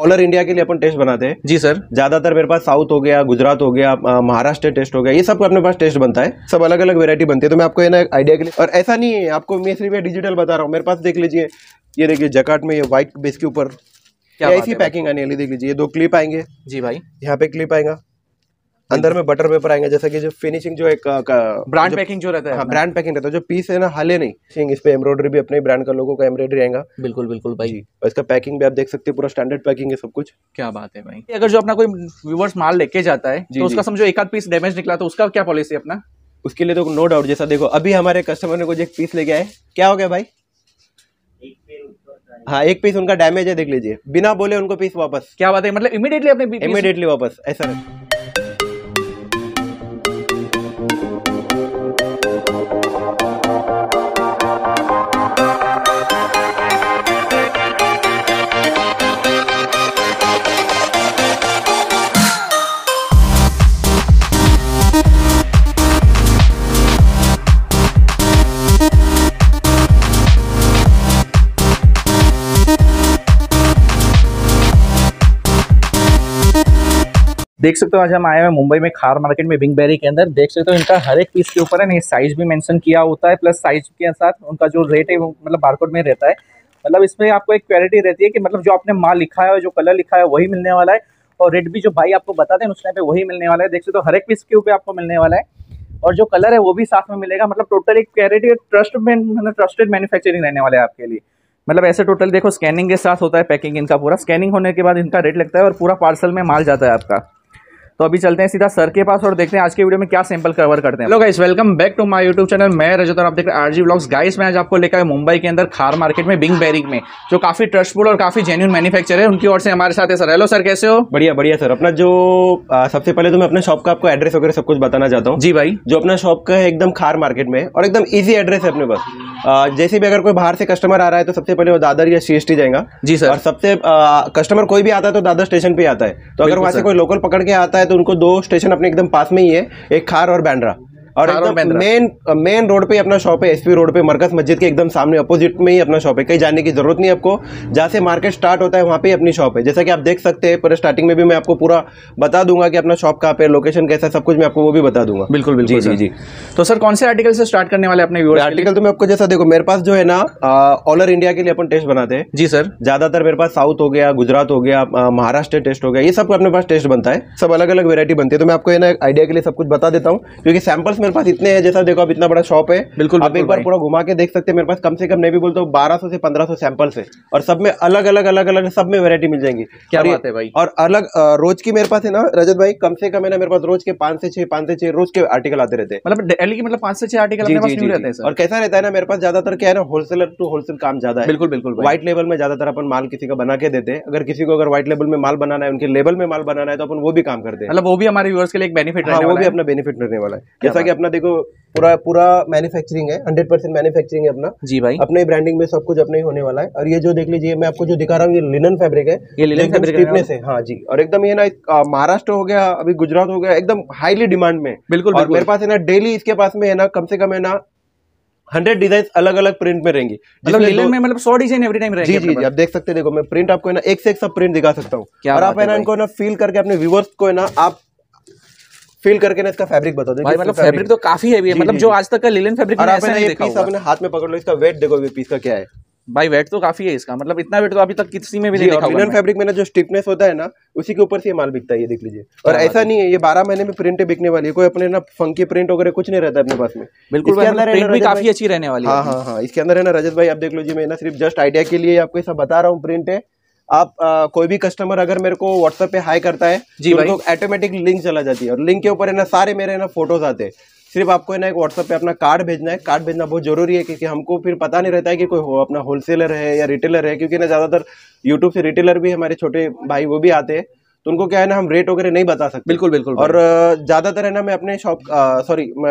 All over India के लिए अपन test बनाते हैं। जी सर, ज्यादातर मेरे पास साउथ हो गया, गुजरात हो गया, महाराष्ट्र टेस्ट हो गया, ये सब अपने पास टेस्ट बनता है, सब अलग अलग वेरायटी बनती है। तो मैं आपको ये ना आइडिया के लिए, और ऐसा नहीं है आपको मैं सिर्फ डिजिटल बता रहा हूँ, मेरे पास देख लीजिए, ये देखिए जकार्ट में ये व्हाइट बेस के ऊपर क्या ऐसी पैकिंग आने वाली, देख लीजिए ये दो क्लिप आएंगे। जी भाई, यहाँ पे क्लिप आएगा, अंदर में बटर पेपर आएंगे, जैसा कि जो फिनिशिंग जो एक ब्रांड पैकिंग जो रहता है, हाँ, ब्रांड पैकिंग रहता है, जो पीस है ना हाले नहीं, इस पे एम्ब्रॉयडरी भी अपने ब्रांड का लोगों का एम्ब्रॉयडरी आएगा। बिल्कुल बिल्कुल भाई जी। और इसका पैकिंग भी आप देख सकते हैं, पूरा स्टैंडर्ड पैकिंग है सब कुछ। क्या बात है भाई। अगर जो अपना कोई व्यूवर्स माल लेके जाता है तो उसका समझो एक आध पीस डैमेज निकला तो उसका क्या पॉलिसी है अपना उसके लिए? तो नो डाउट, जैसा देखो अभी हमारे कस्टमर ने कुछ एक पीस लेके आए, क्या हो गया भाई? हाँ, एक पीस उनका डैमेज है, देख लीजिए, बिना बोले उनको पीस वापस। क्या बात है, मतलब इमीडिएटली अपने इमीडिएटली वापस, ऐसा देख सकते हो। आज हम आए हैं मुंबई में खार मार्केट में बिंगबेरी के अंदर। देख सकते हो इनका हर एक पीस के ऊपर है ना साइज भी मेंशन किया होता है, प्लस साइज के साथ उनका जो रेट है वो मतलब बारकोड में रहता है। मतलब इसमें आपको एक क्वालिटी रहती है कि मतलब जो आपने माल लिखा है और जो कलर लिखा है वही मिलने वाला है, और रेट भी जो भाई आपको बताते हैं उस टाइम पे वही मिलने वाला है। देख सकते हो हर एक पीस के ऊपर आपको मिलने वाला है, और जो कलर है वो भी साथ में मिलेगा। मतलब टोटल एक क्वालिटी ट्रस्टेड मैन्युफैक्चरिंग रहने वाला है आपके लिए। मतलब ऐसे टोटल देखो स्कैनिंग के साथ होता है पैकिंग इनका, पूरा स्कैनिंग होने के बाद इनका रेट लगता है और पूरा पार्सल में माल जाता है आपका। तो अभी चलते हैं सीधा सर के पास और देखते हैं आज के वीडियो में क्या सैंपल कवर करते हैं। Hello guys, welcome back to my YouTube channel. मैं रजत और आप देख रहे हैं आरजी ब्लॉग्स। गाइस मैं आज आपको लेकर मुंबई के अंदर खार मार्केट में बिंगबेरी में, जो काफी ट्रस्टफुल और काफी जेन्युइन मैन्युफैक्चर है, उनकी ओर से हमारे साथ है सर। हेलो सर, कैसे हो? बढ़िया बढ़िया सर। अपना जो सबसे पहले तो मैं अपने शॉप का आपको एड्रेस वगैरह सब कुछ बताना चाहता हूँ। जी भाई, जो अपना शॉप का है एकदम खार मार्केट में, और एकदम ईजी एड्रेस है अपने पास। जैसे भी अगर कोई बाहर से कस्टमर आ रहा है तो सबसे पहले वो दादा या सीएसटी जाएगा। जी सर। और सबसे कस्टमर कोई भी आता है तो दादा स्टेशन पे आता है, तो अगर वहाँ से कोई लोकल पकड़ के आता है तो उनको दो स्टेशन अपने एकदम पास में ही है, एक खार और बांद्रा। और एकदम मेन रोड पे अपना शॉप है, एसपी रोड पे मरकज मस्जिद के एकदम सामने अपोजिट में ही अपना शॉप है। कहीं जाने की जरूरत नहीं आपको, जहाँ से मार्केट स्टार्ट होता है वहाँ पे अपनी शॉप है। जैसा कि आप देख सकते हैं, पर स्टार्टिंग में भी मैं आपको पूरा बता दूंगा कि अपना शॉप कहाँ पे, लोकेशन कैसा, सब कुछ मैं आपको वो भी बता दूंगा। बिल्कुल बिल्कुल जी जी। तो सर कौन से आर्टिकल से स्टार्ट करने वाले अपने व्यूअर्स? आर्टिकल तो मैं आपको, जैसा देखो मेरे पास जो है ना ऑल ओवर इंडिया के लिए अपन टेस्ट बनाते हैं। जी सर। ज्यादातर मेरे पास साउथ हो गया, गुजरात हो गया, महाराष्ट्र टेस्ट हो गया, ये सब अपने पास टेस्ट बनता है, सब अलग अलग वेरायटी बनती है। तो मैं आपको ये ना आइडिया के लिए सब कुछ बता देता हूँ, क्योंकि सैम्पल्स मेरे पास इतने हैं। जैसा देखो अब इतना बड़ा शॉप है, बिल्कुल आप एक बार पूरा घुमा के देख सकते हैं। मेरे पास कम से कम नहीं भी बोलता हूँ 1200 से 1500 सैंपल्स है, और सब में अलग अलग सब में वैरायटी मिल जाएंगी। क्या बात है भाई। और अलग रोज की मेरे पास है ना रजत भाई, कम से कम है ना मेरे पास रोज के 5 से 6 रोज के आर्टिकल आते रहते हैं। मतलब डेली की मतलब 5 से 6 आर्टिकल रहते हैं। और कैसा रहता है ना, मेरे पास ज्यादातर क्या है ना होलसेलर टू होलसेल काम ज्यादा है। बिल्कुल बिल्कुल। व्हाइट लेवल में ज्यादातर अपन माल किसी का बना के देते हैं। अगर किसी को अगर व्हाइट लेवल में माल बनाना है, उनके लेवल में माल बनाना है, तो अपन वो भी काम करते हैं। मतलब वो भी हमारे व्यूअर्स के लिए एक बेनिफिट, वो भी अपना बेनिफिट रहने वाला है। जैसा कि अपना देखो पूरा मैन्युफैक्चरिंग है, 100% मैन्युफैक्चरिंग है अपना। जी भाई, अपने ब्रांडिंग में सब कुछ अपने ही होने वाला है। और ये जो देख लीजिए मैं आपको जो दिखा रहा हूँ, ये लिनन फैब्रिक है, ये लिनन फैब्रिक है। हाँ जी। और एकदम ये ना महाराष्ट्र हो गया, अभी गुजरात हो गया, एकदम हाईली डिमांड में। बिल्कुल। और मेरे पास है ना डेली इसके पास में है ना कम से कम है ना 100 डिजाइन अलग अलग प्रिंट में रहेंगी। मतलब 100 डिजाइन एवरी टाइम रहेंगे। जी जी, आप देख सकते हैं। देखो मैं प्रिंट आपको ना एक से एक सब प्रिंट दिखा सकता हूँ, और आप है ना इनको ना फील करके अपने व्यूअर्स को है ना आप फील करके ना इसका फैब्रिक बता दो। मतलब फैब्रिक तो काफी हैवी है, मतलब जो आज तक का लिनन फैब्रिक मैंने ऐसा नहीं देखा। पीस अपने हाथ में पकड़ लो, इसका वेट देखो, ये पीस का क्या है भाई, वेट तो काफी है इसका। मतलब इतना वेट तो अभी तक किसी में भी नहीं देखा। लिनन फैब्रिक में ना जो स्टिफनेस होता है ना, उसी के ऊपर से ये माल बिकता है, ये देख लीजिए। और ऐसा नहीं है, ये 12 महीने में प्रिंट बिकने वाली है, कोई अपने ना फंकी प्रिंट वगैरह कुछ नहीं रहता अपने पास में। बिल्कुल, प्रिंट भी काफी अच्छी रहने वाली है। हां हां हां, इसके अंदर है ना रजत भाई, आप देख लो जी, मैं ना सिर्फ जस्ट आइडिया के लिए आपको ये सब बता रहा हूँ। प्रिंट है, आप कोई भी कस्टमर अगर मेरे को व्हाट्सएप पे हाई करता है जी भाई, तो ऑटोमेटिक लिंक चला जाती है, और लिंक के ऊपर है ना सारे मेरे ना फोटोज आते हैं। सिर्फ आपको है ना एक व्हाट्सएप पे अपना कार्ड भेजना है। कार्ड भेजना बहुत जरूरी है, क्योंकि हमको फिर पता नहीं रहता है कि कोई हो अपना होलसेलर है या रिटेलर है, क्योंकि ना ज्यादातर यूट्यूब से रिटेलर भी हमारे छोटे भाई वो भी आते हैं, तो उनको क्या है ना हम रेट वगैरह नहीं बता सकते। बिल्कुल बिल्कुल। और ज्यादातर है ना मैं अपने शॉप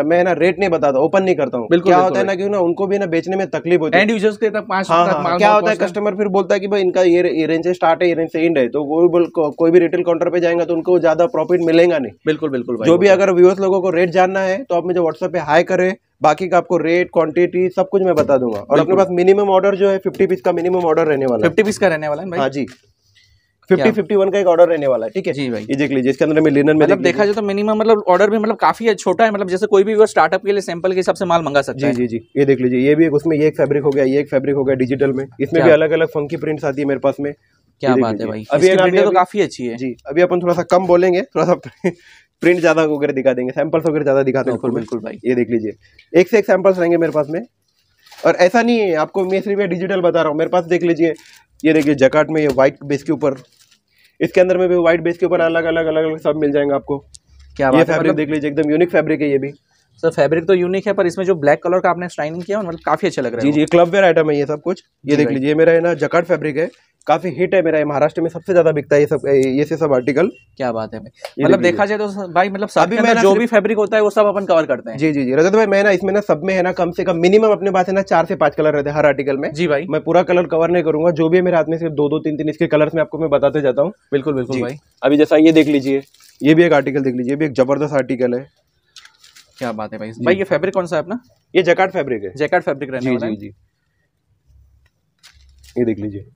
मैं ना रेट नहीं बताता, ओपन नहीं करता हूँ। क्या होता है ना कि ना उनको भी ना बेचने में तकलीफ होती है। एंड यूजर्स के तक माल क्या होता है, कस्टमर फिर बोलता है कि भाई इनका ये रेंज से स्टार्ट है, ये रेंज से एंड है, तो वो कोई भी रिटेल काउंटर पे जाएगा तो उनको ज्यादा प्रॉफिट मिलेगा नहीं। बिल्कुल बिल्कुल। जो भी अगर व्यूअर्स लोगों को रेट जानना है तो आप मुझे व्हाट्सएप पे हाई करें, बाकी का आपको रेट क्वांटिटी सब कुछ मैं बता दूंगा। और अपने पास मिनिमम ऑर्डर जो है 50 पीस का मिनिमम ऑर्डर रहने वाला है। 50 पीस का रहने वाला है। हाँ जी। 50-51 का एक ऑर्डर रहने वाला है, ठीक है जी भाई, ये देख लीजिए। इसके अंदर में लिनन में मतलब देखा जाए तो मिनिमम मतलब ऑर्डर भी मतलब काफी छोटा है, मतलब जैसे कोई भी स्टार्टअप के लिए सैंपल के हिसाब से माल मंगा सकता है। जी जी, ये देख लीजिए, ये भी उसमें ये एक फैब्रिक हो गया, ये एक फैब्रिक हो गया डिजिटल में, इसमें भी अलग अलग फंकी प्रिंट्स आती है मेरे पास में। क्या बात है भाई, अभी तो काफी अच्छी है जी। अभी अपन थोड़ा सा कम बोलेंगे, थोड़ा सा प्रिंट ज्यादा वगैरह दिखा देंगे, सैंपल्स वगैरह ज्यादा दिखाते हैं। बिल्कुल भाई, ये देख लीजिए, एक से एक सैंपल्स रहेंगे मेरे पास में। और ऐसा नहीं है आपको मैं सिर्फ डिजिटल बता रहा हूँ, मेरे पास देख लीजिए, ये देखिए जैकेट में ये व्हाइट बेस के ऊपर, इसके अंदर में भी व्हाइट बेस के ऊपर अलग अलग अलग अलग सब मिल जाएंगे आपको। क्या बात है, फैब्रिक देख लीजिए, एकदम यूनिक फैब्रिक है ये भी। सर फैब्रिक तो यूनिक है, पर इसमें जो ब्लैक कलर का आपने स्टाइलिंग किया मतलब काफी अच्छा लग रहा है। जी जी, क्लब वेयर आइटम है ये सब कुछ। ये देख लीजिए, मेरा है ना जैकेट फैब्रिक है, काफी हिट है मेरा, महाराष्ट्र में सबसे ज्यादा बिकता है ये सब, ये से सब आर्टिकल। क्या बात है भाई, मतलब देखा जाए तो भाई मतलब सभी में जो भी फैब्रिक होता है वो सब अपन कवर करते हैं। जी जी जी रजत भाई, मैं ना इसमें ना सब में है ना कम से कम मिनिमम अपने पास है ना 4 से 5 कलर रहते हैं हर आर्टिकल में। जी भाई, मैं पूरा कलर कवर नहीं करूंगा, जो भी मेरे हाथ में सिर्फ 2-2, 3-3 इसके कलर में आपको मैं बताते जाता हूँ। बिल्कुल बिल्कुल भाई, अभी जैसा ये देख लीजिए, ये भी एक आर्टिकल देख लीजिए, ये भी एक जबरदस्त आर्टिकल है। क्या बात है भाई। भाई ये फैब्रिक कौन सा है अपना? ये जैकेट फैब्रिक है, जैकेट फैब्रिक रहने वाला है। जी जी, ये देख लीजिए,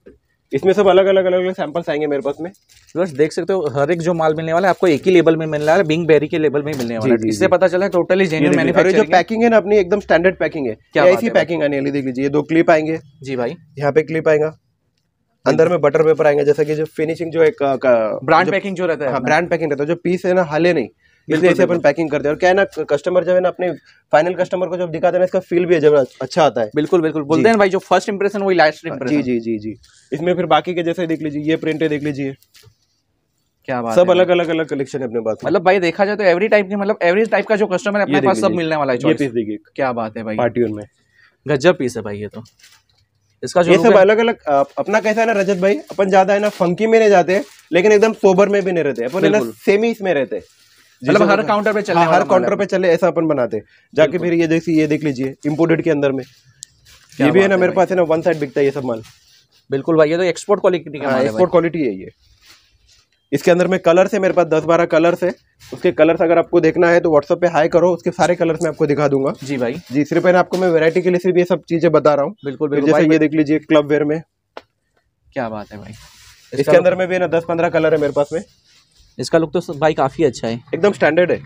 इसमें सब अलग अलग अलग अलग सैंपल्स आएंगे मेरे पास में। बस देख सकते हो, हर एक जो माल मिलने वाला है आपको एक ही लेबल में मिलने वाला है, बिंगबेरी के लेबल में मिलने वाला है। इससे पता चला है टोटली जेन्युइन मैन्युफैक्चरिंग है। जो पैकिंग है ना अपनी एकदम स्टैंडर्ड पैकिंग है। क्या ऐसी पैकिंग आने वाली, देख लीजिए, ये 2 क्लिप आएंगे। जी भाई, यहाँ पे क्लिप आएगा, अंदर में बटर पेपर आएंगे, जैसा कि जो फिनिशिंग जो एक ब्रांड पैकिंग जो रहता है, ब्रांड पैकिंग रहता है, जो पीस है ना हाले नहीं, इसलिए इसे अपन पैकिंग करते हैं। और क्या है ना, कस्टमर जब है ना अपने फाइनल कस्टमर को जब दिखाते हैं इसका फील भी है जब अच्छा आता है। बिल्कुल बिल्कुल, बोलते हैं भाई जो फर्स्ट इंप्रेशन वही लास्ट इंप्रेशन। जी जी जी जी, इसमें फिर बाकी के जैसे देख लीजिए, ये प्रिंटें देख लीजिए। क्या बात, सब अलग अलग अलग कलेक्शन है अपने पास। मतलब भाई देखा जाए तो एवरी टाइप के मतलब एवरी टाइप का जो कस्टमर है अपने पास सब मिलने वाला है। ये पीस देखिए, क्या बात है भाई, पार्टी में गजब पीस है भाई ये तो। इसका जो ये सब अलग अलग अपना कैसा है ना रजत भाई, अपन ज्यादा है ना फंकी में नहीं जाते, लेकिन एकदम सोबर में भी नहीं रहते, अपन सेमी इसमें रहते हैं। मतलब हर काउंटर पे चले, हर काउंटर पे चले, ऐसा अपन बनाते जाके। फिर ये जैसे ये देख लीजिए, इम्पोर्टेड के अंदर में ये भी है ना मेरे पास है ना, वन साइड बिकता है ये सब माल। बिल्कुल भाई, ये तो एक्सपोर्ट क्वालिटी का, एक्सपोर्ट क्वालिटी है ये। इसके अंदर में कलर्स है मेरे पास 10-12 कलर्स है, उसके कलर्स अगर आपको देखना है तो व्हाट्सअप पे हाई करो, उसके सारे कलर्स मैं आपको दिखा दूंगा। जी भाई जी, सिर्फ है ना आपको मैं वैरायटी के लिए सिर्फ ये सब चीजें बता रहा हूँ। बिल्कुल, जैसे ये देख लीजिए क्लब वेयर में। क्या बात है भाई, इसके अंदर में भी है ना 10-15 कलर है मेरे पास में। इसका लुक तो भाई काफी अच्छा है, एकदम स्टैंडर्ड है।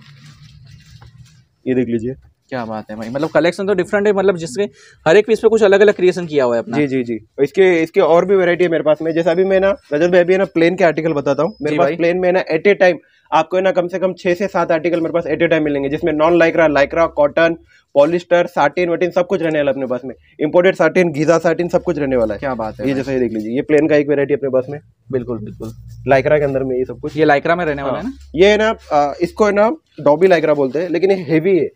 ये देख लीजिए, क्या बात है भाई, मतलब कलेक्शन तो डिफरेंट है, मतलब जिसके हर एक पीस पे कुछ अलग अलग क्रिएशन किया हुआ है अपना। जी जी जी, इसके और भी वैरायटी है मेरे पास में। जैसा अभी मैं ना रजत भाई अभी ना प्लेन के आर्टिकल बताता हूँ, मेरे पास प्लेन में ना एट ए टाइम आपको ना कम से कम 6 से 7 आर्टिकल मेरे पास एट ए टाइम मिलेंगे, जिसमें non Lycra, Lycra, cotton, polyester, satin वटिन सब कुछ रहने वाला अपने पास में, इम्पोर्टेड साटिन, गीजा साटिन सब कुछ रहने वाला है। क्या बात है, ये जैसे ये देख लीजिए, ये प्लेन का एक वेरायटी अपने पास में। बिल्कुल बिल्कुल, लाइक्रा के अंदर में ये सब कुछ, ये लाइक्रा में रहने वाला है ना। ये है ना, इसको है ना डॉबी लाइक्रा बोलते हैं, लेकिन ये हेवी है।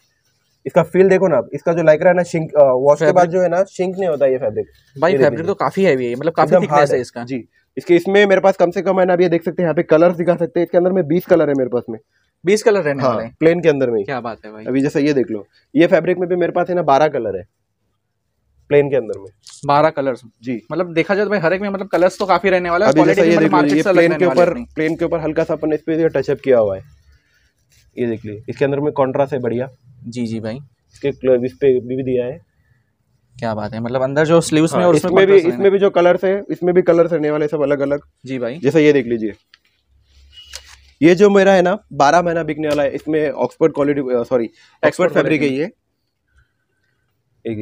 इसका फील देखो ना आप, इसका जो लाइक्रा है ना, शिंक वॉश के बाद जो है ना शिंक नहीं होता ये फैब्रिक। भाई फैब्रिक तो काफी हैवी है, मतलब काफी थिकनेस है इसका। जी, इसके इसमें मेरे पास कम से कम है ना, आप ये देख सकते हैं यहाँ पे कलर्स दिखा सकते हैं, इसके अंदर में 20 कलर है मेरे पास में। 20 कलर रहने वाले हैं प्लेन के अंदर में। क्या बात है भाई। अभी जैसे ये देख लो, ये फैब्रिक में भी मेरे पास है ना 12 कलर है प्लेन के अंदर में। 12 कलर जी, मतलब देखा जाए तो भाई हर एक में मतलब कलर्स तो काफी रहने वाला है। प्लेन के ऊपर हल्का सा अपन इस पे टचअप किया हुआ है, ये देख लीजिए। इसके अंदर में कॉन्ट्रास्ट है बढ़िया। जी जी भाई, इसके इस पे भी दिया है। क्या बात है, मतलब अंदर जो स्लीव्स में और इसमें भी जो कलर्स है, इसमें भी कलर्स रहने वाले सब अलग अलग। जी भाई, जैसे ये देख लीजिए, ये जो मेरा है ना 12 महीना बिकने वाला है, इसमें Oxford quality sorry export fabric है ये।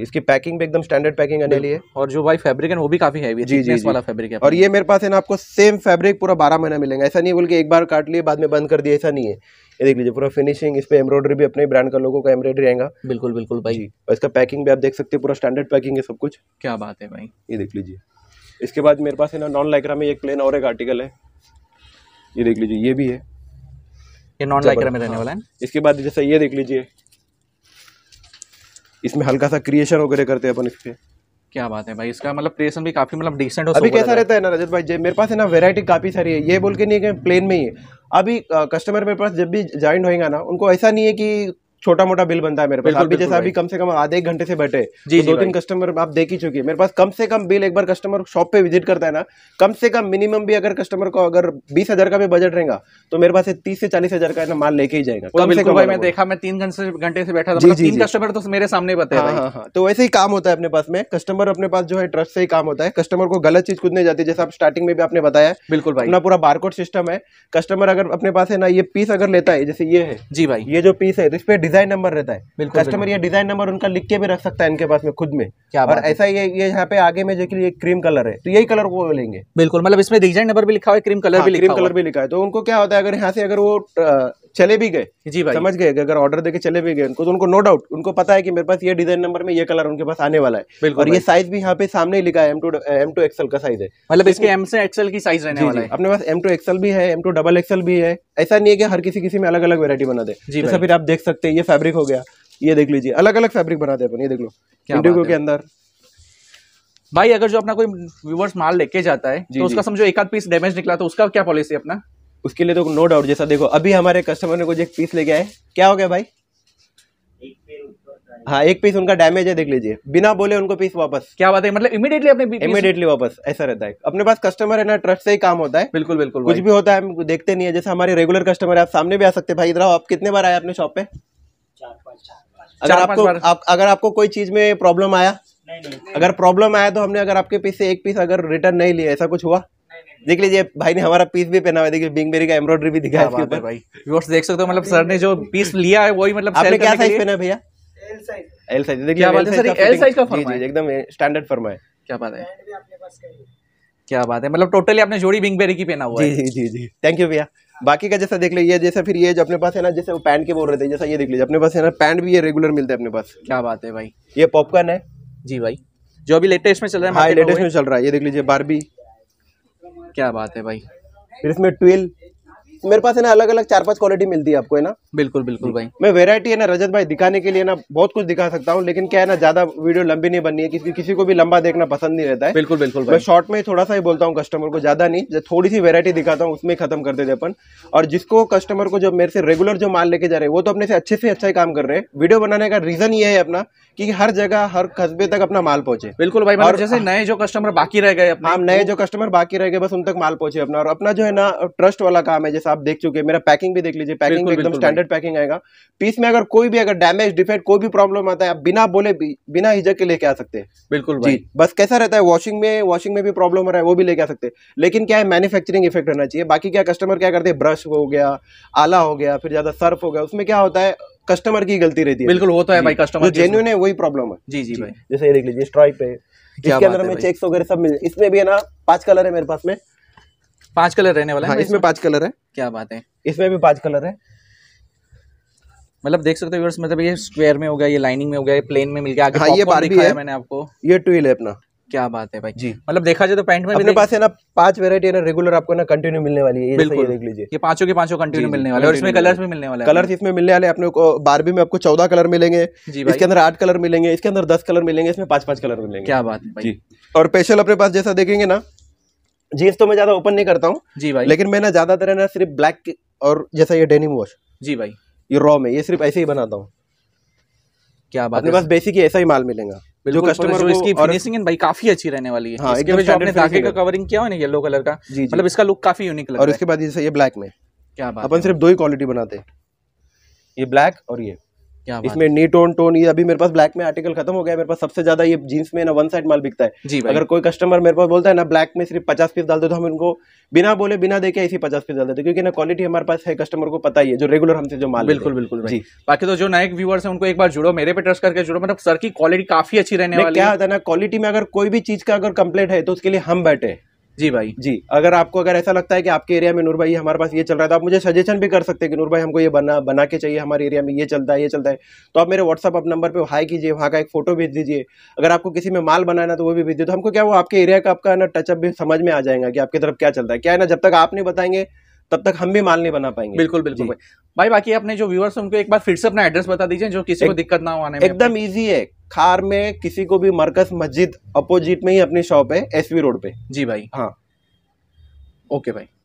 इसकी पैकिंग भी एकदम स्टैंडर्ड पैकिंग आने वाली है, और जो भाई फैब्रिक है वो भी काफी हैवी है। जी जी वाला फैब्रिक है। और ये मेरे पास है ना आपको सेम फैब्रिक पूरा 12 महीना मिलेगा, ऐसा नहीं बोल के एक बार काट लिए बाद में बंद कर दिया, ऐसा नहीं है। ये देख लीजिए पूरा फिनिशिंग, इस पे एम्ब्रॉयडरी भी अपने ब्रांड का लोगों का एम्ब्रॉयडरी आएगा। बिल्कुल बिल्कुल भाई, और इसका पैकिंग भी आप देख सकते हैं, पूरा स्टैंडर्ड पैकिंग है सब कुछ। क्या बात है भाई, ये देख लीजिए। इसके बाद मेरे पास है ना नॉन लाइक्रा में एक प्लेन और एक आर्टिकल है, ये देख लीजिए, ये भी है, ये नॉन लाइक्रा में रहने वाला है। इसके बाद जैसे ये देख लीजिए, इसमें हल्का सा क्रिएशन वगैरह करते हैं अपन इसके। क्या बात है भाई, इसका मतलब क्रिएशन भी काफी मतलब डिसेंट हो। अभी कैसा रहता है ना रजत भाई, मेरे पास है ना वैरायटी काफी सारी है, ये बोल के नहीं है कि प्लेन में ही है। अभी कस्टमर मेरे पास जब भी ज्वाइन होएगा ना, उनको ऐसा नहीं है कि छोटा मोटा बिल बनता है मेरे पास। अभी जैसा अभी कम से कम आधे एक घंटे से बैठे तो दो तीन कस्टमर आप देख ही चुके हैं मेरे पास। कम से कम बिल एक बार कस्टमर शॉप पे विजिट करता है ना, कम से कम मिनिमम भी अगर कस्टमर को अगर 20,000 का भी बजट रहेगा तो मेरे पास 30 से 40,000 का माल लेके ही जाएगा। मैं 3 घंटे से बैठा था, 3 कस्टमर तो मेरे सामने बताया। तो वैसे ही काम होता है अपने पास में, कस्टमर अपने पास जो है ट्रस्ट से ही काम होता है। कस्टमर को गलत चीज कुछ नहीं जाती, जैसे आप स्टार्टिंग में भी आपने बताया। बिल्कुल भाई, अपना पूरा बारकोड सिस्टम है। कस्टमर अगर अपने पास है ना, ये पीस अगर लेता है, जैसे ये है जी भाई, ये जो पीस है इस पे डिजाइन नंबर रहता है। कस्टमर ये डिजाइन नंबर उनका लिख के भी रख सकता है इनके पास में खुद में। और ऐसा ये यहाँ पे आगे में जो कि ये क्रीम कलर है तो यही कलर वो लेंगे। बिल्कुल, मतलब इसमें डिजाइन नंबर भी लिखा हुआ है, क्रीम कलर भी लिखा है। तो उनको क्या होता है, अगर यहाँ से अगर वो चले भी गए जी भाई, समझ गए अगर ऑर्डर देके चले भी गए उनको, तो उनको नो डाउट उनको पता है कि मेरे पास ये डिजाइन नंबर में ये कलर उनके पास आने वाला है। और ये साइज भी यहाँ पे सामने ही लिखा है, M2 XL का साइज है। मतलब इसके M से XL की साइज रहने वाला है। अपने पास M2 XL भी है, M2 XXL भी है। ऐसा नहीं है कि हर किसी में अलग अलग वेरायटी बना दे। जैसा फिर आप देख सकते हैं ये फैब्रिक हो गया, ये देख लीजिए अलग अलग फैब्रिक बनाते हैं अपन। ये देख लो इंडिगो के अंदर भाई, अगर जो अपना कोई व्यूवर्स माल लेके जाता है तो उसका समझो एक आध पीस डैमेज निकला तो उसका क्या पॉलिसी है अपना उसके लिए? तो नो डाउट, जैसा देखो अभी हमारे कस्टमर ने कुछ एक पीस लेके आए, क्या हो गया भाई? हाँ, एक पीस उनका डैमेज है, देख लीजिए बिना बोले उनको पीस वापस। क्या बात है, मतलब इमीडिएटली अपने इमीडिएटली वापस। ऐसा रहता है अपने पास, कस्टमर है ना ट्रस्ट से ही काम होता है। बिल्कुल बिल्कुल, कुछ भी होता है हम देखते नहीं है। जैसे हमारे रेगुलर कस्टमर है, आप सामने भी आ सकते हैं। भाई इधर आओ, आप कितने बार आए अपने शॉप पे? 4-5 अगर आपको कोई चीज में प्रॉब्लम आया? नहीं। अगर प्रॉब्लम आया तो हमने अगर आपके पीस से एक पीस अगर रिटर्न नहीं लिया, ऐसा कुछ हुआ? देख लीजिए भाई ने हमारा पीस भी पहना हुआ है, देखिए बिंगबेरी का एम्ब्रॉयडरी भी दिखाया इसके ऊपर। भाई व्यूअर्स देख सकते हो, मतलब सर ने जो पीस लिया है वही, मतलब आपने क्या साइज पहना भैया? L size. देखिए क्या बात है सर, L साइज का फर्मा है, एकदम स्टैंडर्ड फर्मा है। क्या बात है, क्या बात है, मतलब टोटली आपने जोड़ी बिंगबेरी की पहना हुआ है। जी, थैंक यू भैया। बाकी का जैसा देख लीजिए, जैसा फिर ये जो अपने पास है ना, जैसे वो पैंट के बोल रहे थे, जैसा ये देख लीजिए अपने पास है ना पैंट भी ये रेगुलर मिलते हैं अपने पास। क्या बात है भाई, ये पॉपकॉर्न है जी भाई, जो अभी लेटेस्ट में चल रहा है। हां, लेटेस्ट में चल रहा है, ये देख लीजिए बार्बी। क्या बात है भाई, फिर इसमें ट्विल मेरे पास है ना अलग अलग 4-5 क्वालिटी मिलती है आपको, है ना। बिल्कुल बिल्कुल भाई, मैं वैरायटी है ना रजत भाई दिखाने के लिए ना बहुत कुछ दिखा सकता हूँ, लेकिन क्या है ना ज्यादा वीडियो लंबी नहीं बननी है, किसी को भी लंबा देखना पसंद नहीं रहता है। बिल्कुल बिल्कुल, मैं शॉर्ट में थोड़ा सा ही बोलता हूँ कस्टमर को, ज्यादा नहीं, थोड़ी सी वैरायटी दिखाता हूँ, उसमें खत्म कर देते अपन। और जिसको कस्टमर को जो मेरे से रेगुलर जो माल लेके जा रहे हैं वो तो अपने से अच्छा ही काम कर रहे हैं। वीडियो बनाने का रीजन ये है अपना कि हर जगह हर कस्बे तक अपना माल पहुंचे। बिल्कुल भाई, और जैसे नए जो कस्टमर बाकी रह गए, हम नए जो कस्टमर बाकी रह गए बस उन तक माल पहुंचे अपना। और अपना जो है ना ट्रस्ट वाला काम है, जैसे आप देख चुके हैं मेरा पैकिंग भी देख लीजिए, पैकिंग एकदम स्टैंडर्ड पैकिंग आएगा। पीस में अगर कोई भी अगर डैमेज डिफेक्ट कोई भी प्रॉब्लम आता है, आप बिना बोले बिना हिचक के लेके आ सकते हैं। बिल्कुल भाई, बस कैसा रहता है वॉशिंग में भी प्रॉब्लम हो रहा है वो भी लेके आ सकते हैं, लेकिन क्या है मैन्युफैक्चरिंग इफेक्ट रहना चाहिए। बाकी क्या कस्टमर क्या करते हैं, ब्रश हो गया, आला हो गया, फिर ज्यादा सर्फ हो गया, उसमें क्या होता है कस्टमर की गलती रहती है। बिल्कुल, वो तो है भाई, कस्टमर जेन्युइन है वही प्रॉब्लम है। जी जी भाई, जैसे ये देख लीजिए स्ट्राइप है, इसके अंदर में चेक्स वगैरह सब मिल, इसमें भी है ना 5 कलर है मेरे पास में, 5 कलर रहने वाला है। हाँ, इसमें 5 कलर है। क्या बात है, इसमें भी 5 कलर है, मतलब देख सकते हो व्यूअर्स, मतलब ये स्क्वायर में हो गया, ये लाइनिंग में हो गया, ये प्लेन में मिल गया। आगे ये बार भी है मैंने आपको, ये ट्विल है अपना। क्या बात है भाई जी, मतलब देखा जाए तो पैंट में अपने पास है ना 5 वैरायटी है ना रेगुलर आपको ना कंटिन्यू मिलने वाली है। ये देख लीजिए, ये 5 के 5 कंटिन्यू मिलने वाले, और इसमें कलर्स भी मिलने वाले हैं। कलर्स इसमें मिलने वाले अपने को, बारबी में आपको 14 कलर मिलेंगे, इसके अंदर 8 कलर मिलेंगे, इसके अंदर 10 कलर मिलेंगे, इसमें 5-5 कलर मिलेंगे। क्या बात है भाई। और स्पेशल अपने पास जैसा देखेंगे ना, जींस तो मैं ज्यादा ओपन नहीं करता हूँ जी भाई, लेकिन मैं ना ज्यादातर है ना सिर्फ ब्लैक और जैसा ये डेनिम वॉश जी भाई, ये रॉ में ये सिर्फ ऐसे ही बनाता हूँ। क्या बात है, बस बेसिक ही ऐसा ही माल मिलेगा जो कस्टमर को। इसकी फिनिशिंग भाई काफी अच्छी रहने वाली है। हाँ, इसके बाद आपने धागे का कवरिंग किया है ना येलो कलर का, मतलब इसका लुक काफी यूनिक लग रहा है। और इसके बाद जैसे ये ब्लैक में, क्या बात, अपन सिर्फ 2 ही क्वालिटी बनाते हैं, ये ब्लैक और ये। क्या बात, इसमें नी टोन। ये अभी मेरे पास ब्लैक में आर्टिकल खत्म हो गया, मेरे पास सबसे ज्यादा ये जींस में ना वन साइड माल बिकता है जी। अगर कोई कस्टमर मेरे पास बोलता है ना ब्लैक में सिर्फ 50 पीस डाल दो, तो हम उनको बिना बोले बिना देके ऐसी 50 पीस डाल देते, क्योंकि ना क्वालिटी हमारे पास है, कस्टमर को पता ही है जो रेगुलर हमसे जो माल। बिल्कुल बिल्कुल जी। बाकी तो जो नए व्यूअर्स है उनको एक बार जुड़ो, मेरे पे ट्रस्ट करके जुड़ो, मतलब सर की क्वालिटी काफी अच्छी रहने वाली है। क्या होता है ना, क्वालिटी में अगर कोई भी चीज का अगर कंप्लेंट है तो उसके लिए हम बैठे जी भाई जी। अगर आपको अगर ऐसा लगता है कि आपके एरिया में नूर भाई हमारे पास ये चल रहा है, तो आप मुझे सजेशन भी कर सकते हैं कि नूर भाई हमको ये बना के चाहिए, हमारे एरिया में ये चलता है, तो आप मेरे व्हाट्सअप आप नंबर पे हाई कीजिए, वहाँ का एक फोटो भेज दीजिए। अगर आपको किसी में माल बनाना तो वो भी भेज दीजिए, तो हमको क्या वो आपके एरिया का आपका ना टचअप भी समझ में आ जाएगा कि आपकी तरफ क्या चलता है। क्या है ना, जब तक आप नहीं बताएंगे तब तक हम भी माल नहीं बना पाएंगे। बिल्कुल बिल्कुल भाई। बाकी अपने जो व्यूअर्स हैं उनको एक बार फिर से अपना एड्रेस बता दीजिए, जो किसी को दिक्कत ना हो आने में। एकदम इजी है, खार में किसी को भी मरकज मस्जिद अपोजिट में ही अपनी शॉप है, SP रोड पे जी भाई। हाँ, ओके भाई।